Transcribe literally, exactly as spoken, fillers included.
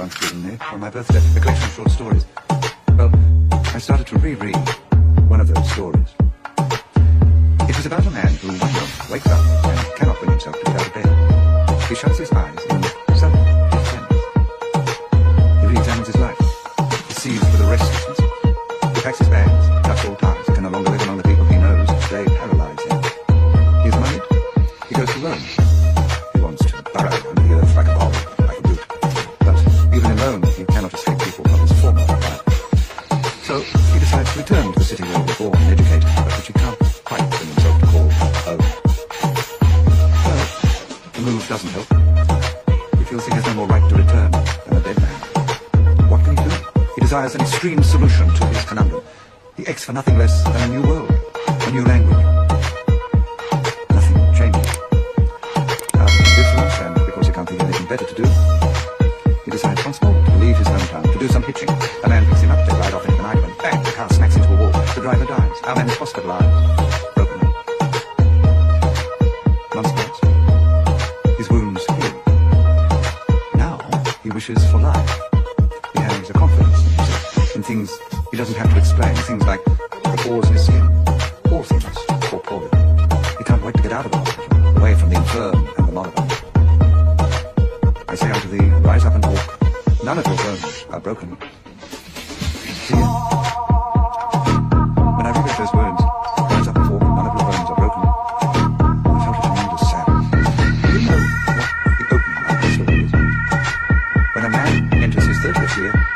months prison there for my birthday, a collection of short stories. Well, I started to reread one of those stories. It was about a man who one day wakes up and cannot bring himself to get out of bed. He shuts his eyes in sudden deafness. He re-examines his life. He sees for the restlessness. He packs his bags, cuts all ties, can no longer live among the people he knows. They paralyze him. He is muddied. He goes to Rome. He wants to burrow under the earth like a hole, like a root. But even in Rome, he cannot escape people from his former life. So he decides to return to the city where he was born and educated, but which he can't quite bring himself to call home. Well, the move doesn't help. He feels he has no more right to return than a dead man. What can he do? He desires an extreme solution to his conundrum. He aches for nothing less than a new world, a new language. Nothing changes. After indifference, and because he can't think of anything better to do, he decides once more to leave his hometown, to do some hitching. A man picks him up, they ride off into the night, and bang, the car smacks into a wall. The driver dies. Our man is hospitalized. Wishes for life. He has a confidence in himself, in things he doesn't have to explain, things like the pores in his skin, all things corporeal. He can't wait to get out of the hospital, away from the infirm and the moribund. I say unto thee, rise up and walk. None of your bones are broken. See you. When I read those words, rise up and walk, none of your bones are broken, I felt a tremendous sadness. Do you know what the opening of the story is? When a man enters his thirtieth year,